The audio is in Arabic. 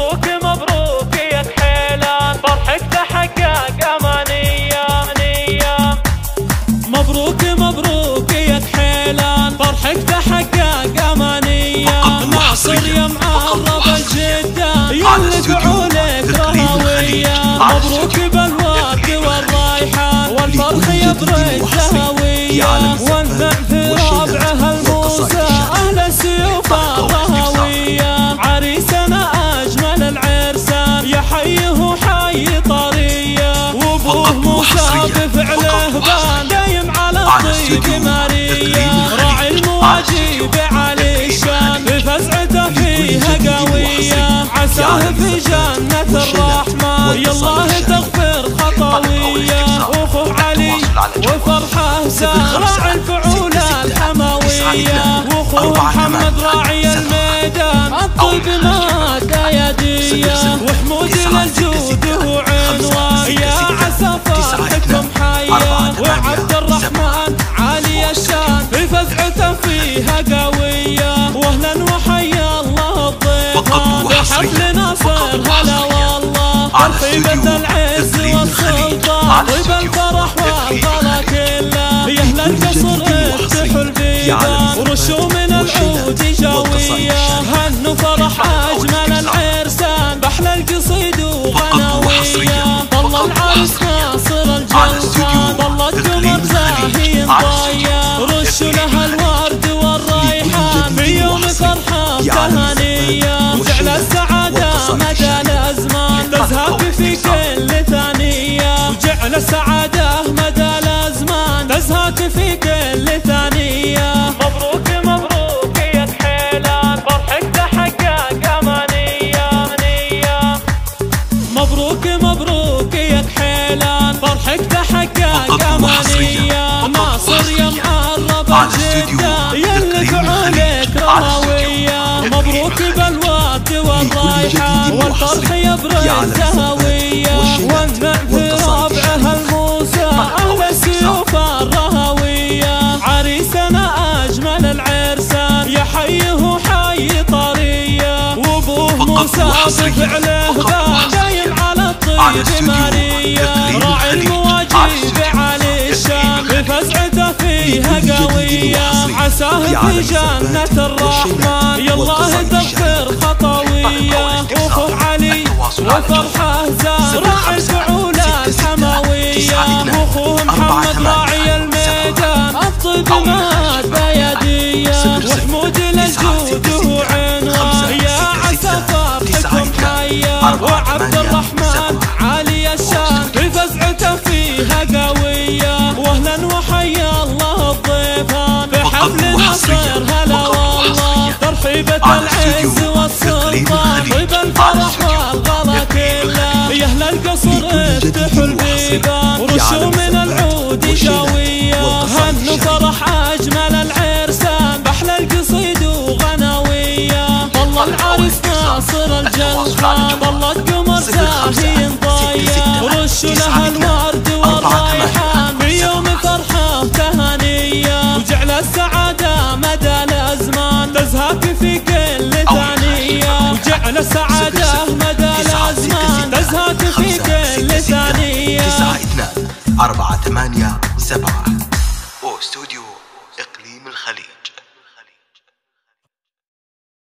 مبروك مبروك يا كحيلان، فرحك تحقق أمانية أمانية. مبروك مبروك يا كحيلان، فرحك تحقق أمانية. ناصر يا مقرب جدا يلي دعولك رهوية. مبروك بالورد والريحان والفرخ يبرد زهوية. وانفع في ربعها الموسى أهل سيوف الرهوية. عريسنا أجمل العرسان يحيه حي طرية. وابوه موسى بفعله بان دايم على الطيب مارية. راعي المواجيب علي الشان بفزعته فيها قوية. عساه في جنة الرحمن يالله تغفر خطاوية. وخوه علي وفرحه زار راعي الفعول الحموية. وخوه محمد راعي الميدان الطيب مادة يدية. وحمود للجود هو عنوان يا عسى فرحتكم حية. وعبد الرحمن عالي الشان بفزعته فيها قوية. واهلا وحيا الله الضيفة بحفل ناصر هلا والله. طيبة العز والسلطة طيبة الفرح والغلا كله. يا اهل القصر افتحوا البيبان ورشوا من العود جوية. هنوا فرح اجمل العرسان بحلى القصيد وغنوية. ظل العرس ناصر الجوان ظل القمر زاهي ضايع. رشوا لها الورد والريحان في يوم فرحة تهانية. وجعل السعادة مدى الازمان تزهق في كل ثانية. وجعل السعادة مدى الازمان تزهق في كل ثانية. مبروك مبروك يا كحيلان، فرحك تحقق أمانية أمانية. مبروك مبروك يا كحيلان، فرحك تحقق أمانية. ناصر يا مقرب جدا يلي فعولك رهوية. مبروك بالورد والريحان والفرح يبرد زهوية. وانفع في ربعها الموسى أهل السيوف الرهوية. عريسنا أجمل العرسان يحيه حي طرية. وابوه موسى بفعله بان دايم على الطيب مارية. راعي المواجيب علي الشان بفزعته فيها قوية. عساه في جنة الرحمن يالله تغفر خطاوية. وخوه علي وفرحه زار راعي الفعول الحموية. وخوه محمد راعي الميدان الطيب مادة يدية. وحمود للجود هو عنوان يا عسى فرحتكم حية. وعبد الرحمن عالي الشان بفزعته فيها قوية. واهلا وحيا الله الضيفان بحفل ناصر هلا والله. ترحيبة العز والسلطان طيب الفرح والغلا كله. يا اهل القصر افتحوا البيبان ورشوا من العود جوية. هنوا فرح اجمل العرسان بحلى القصيد وغنوية. ظل العرس ناصر الجلفان ظل القمر زاهي ضايع. رشوا لها الورد والريحان في يوم فرحه تهانية. وجعل السعادة مدى الازمان تزهق في كل ثانية. وجعل السعادة مدى الازمان تزهق في كل ثانية. 9 2 4 8 7 واستوديو